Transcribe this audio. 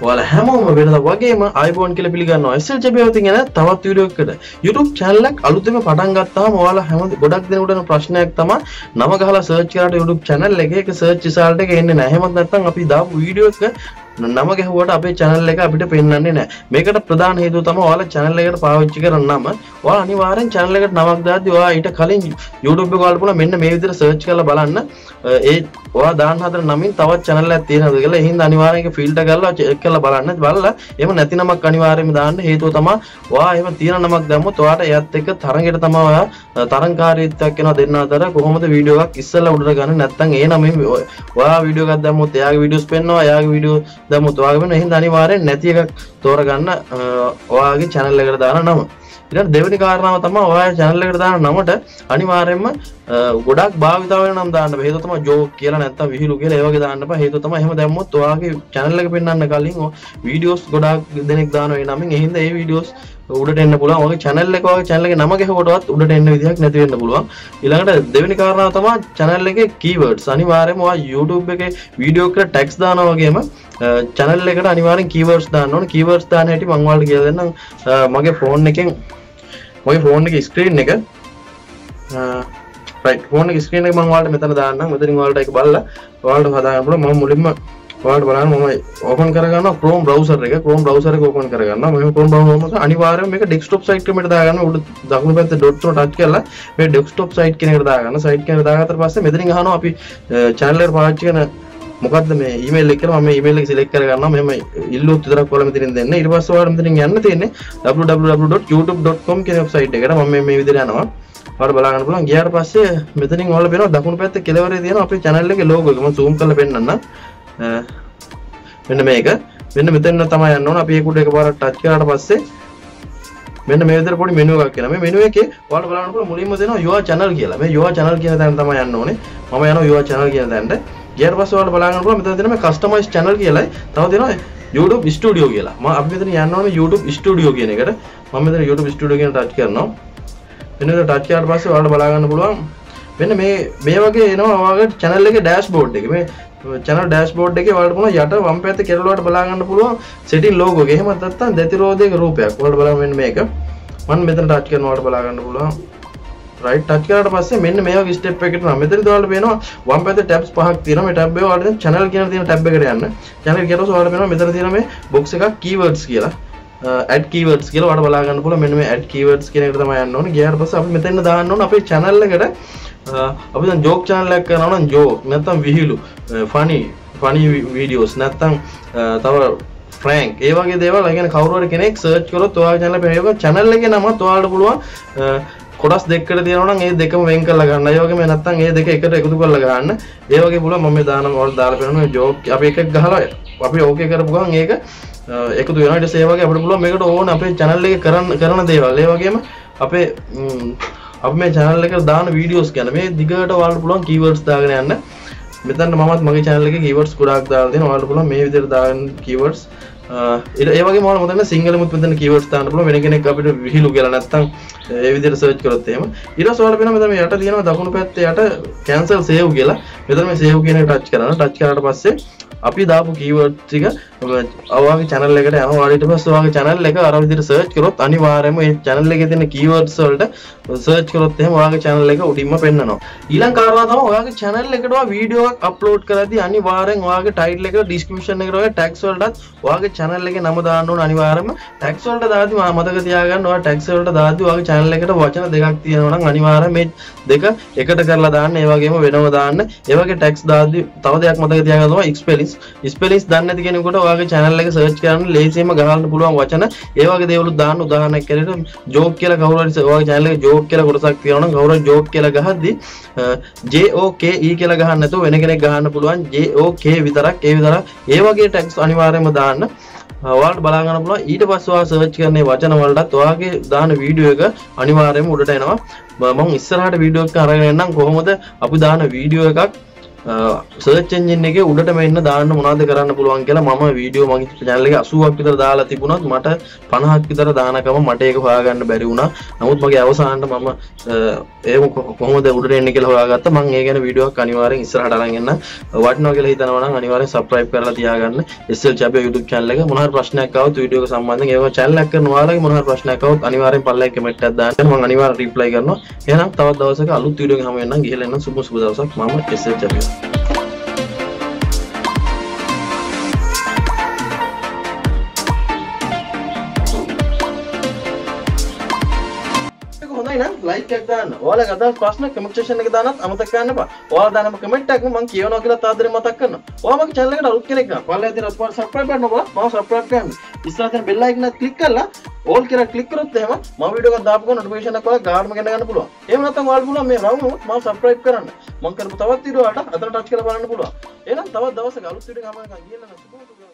While Hammer with the Wagama, I won't kill a billion noise, everything and Tava Turio. You took Chalak, Alutama Patangatam, while Hammer Godak Nudan Prashnakama, Namakala search your YouTube channel, like a search is all again in a Hamatang Apida videos. නමගේ හුවට අපේ channel එක අපිට පෙන්වන්නේ නැහැ. මේකට ප්‍රධාන හේතුව තමයි ඔයාලා channel එකට පාවිච්චි කරන නම. ඔයාලා අනිවාර්යෙන් channel එකට නමක් දාද්දී ඔයා ඊට කලින් YouTube එකේ ඔයාලා පුළුවන් මෙන්න මේ විදිහට search කරලා බලන්න. ඒ ඔයා දාන්න හදන නමින් තවත් channel එකක් තියෙනවද කියලා. එහෙනම් අනිවාර්යෙන් ඒක filter කරලා check කරලා බලන්න. බලලා එහෙම නැති නමක් අනිවාර්යෙන්ම දාන්න. හේතුව තමයි ඔයා එහෙම තියෙන නමක් දැම්මොත් ඔයාට එයත් එක්ක තරඟයට තමයි ඔයා තරඟකාරීත්වයක් වෙනවා දෙන්න අතර කොහොමද වීඩියෝ එකක් ඉස්සෙල්ලා උඩට ගන්න නැත්නම් ඒ නමෙන් ඔයා වීඩියෝ එකක් දැම්මොත් එයාගේ videos පෙන්වනවා. එයාගේ video දමුත් ඔයාගේ වෙන එහෙනම් අනිවාර්යෙන් නැති එකක් තෝරගන්න ඔයාගේ channel එකට දාන නම. ඊළඟ දෙවෙනි කාරණාව තමයි ඔයාගේ channel එකට දාන නමට අනිවාර්යෙන්ම ගොඩක් භාවිතා වෙන නම් දාන්න බෑ. හේතුව තමයි joke කියලා නැත්තම් විහිළු කියලා ඒ වගේ දාන්න බෑ. හේතුව තමයි එහෙම දැම්මොත් ඔයාගේ channel එක පෙන්වන්න කලින් videos ගොඩක් දෙනෙක් දානවා ඒ නමින්. එහෙනම් ඒ videos උඩට එන්න පුළුවන්. ඔයාගේ channel එක ඔයාගේ channel එකේ නම ගහකොටවත් උඩට එන්න විදිහක් නැති වෙන්න පුළුවන්. ඊළඟට දෙවෙනි කාරණාව තමයි channel එකේ keywords. අනිවාර්යෙන්ම ඔයා YouTube එකේ video එකට tags දානවා වගේම channel එකට අනිවාර්යෙන් keywords දාන්න ඕනේ. keywords දාන හැටි මම ඔයාලට කියලා දෙන්නම්. මගේ phone එකේ screen එක right phone එකේ screen එක මම ඔයාලට මෙතන දාන්නම්. මෙතනින් ඔයාලට ඒක බලලා ඔයාලට හදාගන්න පුළුවන්. මම මුලින්ම ඔයාලට බලන්න මම open කරගන්නවා Chrome browser එක open කරගන්නවා. මම Chrome browser එක අනිවාර්යයෙන්ම මේක desktop site ක්‍රමයට දාගන්න. උඩ දකුණු පැත්තේ dot එක touch කරලා මේ desktop site කියන එකට දාගන්න. site කියන එකට දාගත්තට පස්සේ මෙතනින් අහනවා අපි channel එකට පාවිච්චි කරන මොකද්ද මේ ඊමේල් එක කියලා. මම මේ ඊමේල් එක select කරගන්නවා. මෙහෙම ඉල්ලුවත් විතරක් ඔයාලා මෙතනින් දෙන්න. ඊට පස්සේ ඔයාලා මෙතනින් යන්න තියෙන්නේ www.youtube.com කියන website එකට. මම මේ විදිහට යනවා. ඔයාලා බලන්න පුළුවන්. ගියාට පස්සේ මෙතනින් ඔයාලා බලනවා දකුණු පැත්තේ කෙළවරේ තියෙන අපේ channel එකේ logo එක. මම zoom කරලා පෙන්නන්නම්. මෙන්න මේක. මෙන්න මෙතන තමයි යන්න ඕන. අපි ඒක උඩ එකපාරට touch කරාට පස්සේ මෙන්න මේ විදිහට පොඩි menu එකක් එනවා. මේ menu එකේ ඔයාලා බලන්න පුළුවන් මුලින්ම දෙනවා your channel කියලා. මේ your channel කියන තැන තමයි යන්න ඕනේ. මම යනවා your channel කියන තැනට. ගියාට පස්සේ ඔයාලා බලන්න පුළුවන් මෙතන තියෙන මේ customize channel කියලායි. තව දෙනවා YouTube Studio කියලා. මම අපි මෙතන යන්න ඕනේ YouTube Studio කියන එකට. මම මෙතන YouTube Studio කියන touch කරනවා. වෙනද ටච් කරලා පස්සේ ඔයාලට බලා ගන්න පුළුවන් මෙන්න මේ වගේ එනවා ඔයාගේ channel එකේ dashboard එක. මේ channel dashboard එකේ ඔයාලට පුළුවන් යට වම් පැත්තේ කෙළවරට බලා ගන්න පුළුවන් setting logo එක. එහෙම නැත්නම් දැතිරෝධයක රූපයක්. ඔයාලට බලන්න මෙන්න මේක. මම මෙතන ටච් කරනවා ඔයාලට බලා ගන්න පුළුවන්. right ටච් කරාට පස්සේ මෙන්න මේ වගේ step එකකට යනවා. මෙතනදී ඔයාලට පේනවා වම් පැත්තේ tabs පහක් තියෙනවා. මේ tab එක ඔයාලට දැන් channel කියන තියෙන tab එකට යන්න. channel එකට ගියොත් ඔයාලට පේනවා මෙතන තියෙන මේ box එකක් keywords කියලා. add keywords කියලා ඔයාලා බලා ගන්න පුළුවන්. මෙන්න මේ add keywords කියන එකට තමයි යන්න ඕනේ. ගියාට පස්සේ අපි මෙතන දාන්න ඕනේ අපේ channel එකට. අපි දැන් joke channel එකක් කරනවා නම් joke නැත්නම් විහිළු funny videos නැත්නම් තව prank ඒ වගේ දේවල්. يعني කවුරු හරි කෙනෙක් search කරොත් ඔයාගේ channel එකේ මේක channel එකේ නම ඔයාලට පුළුවන් කොටස් දෙකකට තියෙනවා නම් ඒ දෙකම වෙන් කරලා ගන්න. ඒ වගේම නැත්නම් ඒ දෙක එකට එකතු කරලා ගන්න. ඒ වගේ පුළුවන්. මම මේ දානම ඔයාලට දාලා බලන්න joke අපි එකක් ගහලා අපි okay කරපු ගමන් ඒක එකතු වෙනවා. ඊට සේවාගේ අපිට පුළුවන් මේකට ඕන අපේ channel එකේ කරන දේවල්. ඒ වගේම අපි මේ channel එකට දාන videos ගැන මේ දිගට ඔයාලට පුළුවන් keywords දාගෙන යන්න. මෙතන මමත් මගේ channel එකේ keywords ගොඩාක් දාලා දෙනවා. ඔයාලට පුළුවන් මේ විදිහට දාන keywords. ඒ වගේම ඔයාලා මෙතන සිංහල මුත් මෙතන keywords දාන්න පුළුවන්. වෙන කෙනෙක් අපිට විහිළු කියලා නැත්තම් ඒ විදිහට search කරොත් එහෙම. ඊට පස්සේ ඔයාලා වෙනවා මෙතන මේ යට තියෙනවා දකුණු පැත්තේ යට cancel save කියලා. මෙතන මේ save කියන එක touch කරනවා. touch කරාට පස්සේ අපි දාපු keyword ටික ඔයාගේ channel එකට යනවා. ඊට පස්සේ ඔයාගේ channel එක අර විදිහට search කරොත් අනිවාර්යයෙන්ම මේ channel එකේ තියෙන keywords වලට search කරොත් එහෙම ඔයාගේ channel එක උඩින්ම පෙන්නනවා. ඊළඟ කාරණා තමයි ඔයාගේ channel එකට ඔයා video එකක් upload කරද්දී අනිවාර්යෙන් ඔයාගේ title එක description එකට ඔය tags වලටත් ඔයාගේ channel එකේ නම දාන්න ඕන. අනිවාර්යයෙන්ම tags වලට දාද්දී මතක තියාගන්න ඔයා tags වලට දාද්දී ඔයාගේ channel එකට වචන දෙකක් තියෙනවා නම් අනිවාර්යයෙන් මේ දෙක එකට කරලා දාන්න. ඒ වගේම වෙනම දාන්න. ඒ වගේ tags දාද්දී තව දෙයක් මතක තියාගන්න තමයි spelling. ස්පෙලිස් දන්නේ නැති කෙනෙකුට ඔයාගේ channel එක search කරන්න ලේසියෙන්ම ගහන්න පුළුවන් වචන. ඒ වගේ දේවලුත් දාන්න. උදාහරණයක් ඇරෙට joke කියලා කවුරු හරි ඔයාගේ channel එකේ joke කියලා කොටසක් තියෙනවා නම් කවුරු joke කියලා ගහද්දි J O K E කියලා ගහන්න නැතුව වෙන කෙනෙක් ගහන්න පුළුවන් J O K විතරක්. ඒ විතරක් ඒ වගේ tags අනිවාර්යයෙන්ම දාන්න. ඔයාලට බලා ගන්න පුළුවන්. ඊට පස්සේ ඔයා search කරන වචන වලටත් ඔයාගේ දාන video එක අනිවාර්යයෙන්ම උඩට එනවා. මම ඉස්සරහට video එක අරගෙන එන්නම් කොහොමද අපි දාන video එකක් search engine එකේ උඩටම එන්න දාන්න මොනවද කරන්න පුළුවන් කියලා මම වීඩියෝ මගේ channel එකේ 80ක් විතර දාලා තිබුණත් මට 50ක් විතර දානකම මට ඒක හොයාගන්න බැරි වුණා. නමුත් මගේ අවසානට මම ඒක කොහොමද උඩට එන්නේ කියලා හොයාගත්තා. මම ඒ ගැන වීඩියෝක් අනිවාර්යෙන් ඉස්සරහට අරන් එන්න වටිනවා කියලා හිතනවා නම් අනිවාර්යෙන් subscribe කරලා තියාගන්න. SL Chabia YouTube channel එක මොන හරි ප්‍රශ්නයක් ආවොත් වීඩියෝ එක සම්බන්ධයෙන් ඒව channel එක කරන ඔයාලගේ මොන හරි ප්‍රශ්නයක් ආවොත් අනිවාර්යෙන් පල්ලේ comment එකක් දාන්න. මම අනිවාර්යෙන් reply කරනවා. එහෙනම් තවත් දවසක අලුත් වීඩියෝ එකක් හමු වෙනනම් ගිහලා එන්න සුබ සුබ දවසක්. මම SL Chabia. Like එක දාන්න. ඔයාලා අදාළ ප්‍රශ්න කමෙන්ට් සෙක්ෂන් එකේ දානත් අමතක කරන්න එපා. ඔයාලා දානම කමෙන්ට් එකක් මම කියවනවා කියලා තාදරේ මතක් කරනවා. ඔයා මගේ channel එකට අලුත් කෙනෙක් නම් ඔයාලා ඉතින් ඔයාලා subscribe කරන්න ඕන. මම subscribe කරන්න. ඉස්සරහට bell icon එක click කරලා all කියලා click කරොත් එහෙම මම වීඩියෝ එකක් දාපු ගමන් notification එකක් ඔයාලා ගානම ගන්න පුළුවන්. එහෙම නැත්නම් ඔයාලා පුළුවන් මේ round එක මම subscribe කරන්න. මම කරපු තවත් වීඩියෝ වලට අතට touch කරලා බලන්න පුළුවන්. එහෙනම් තවත් දවසක අලුත් වීඩියෝ එකක් ගමන් ගියලා නැත්නම්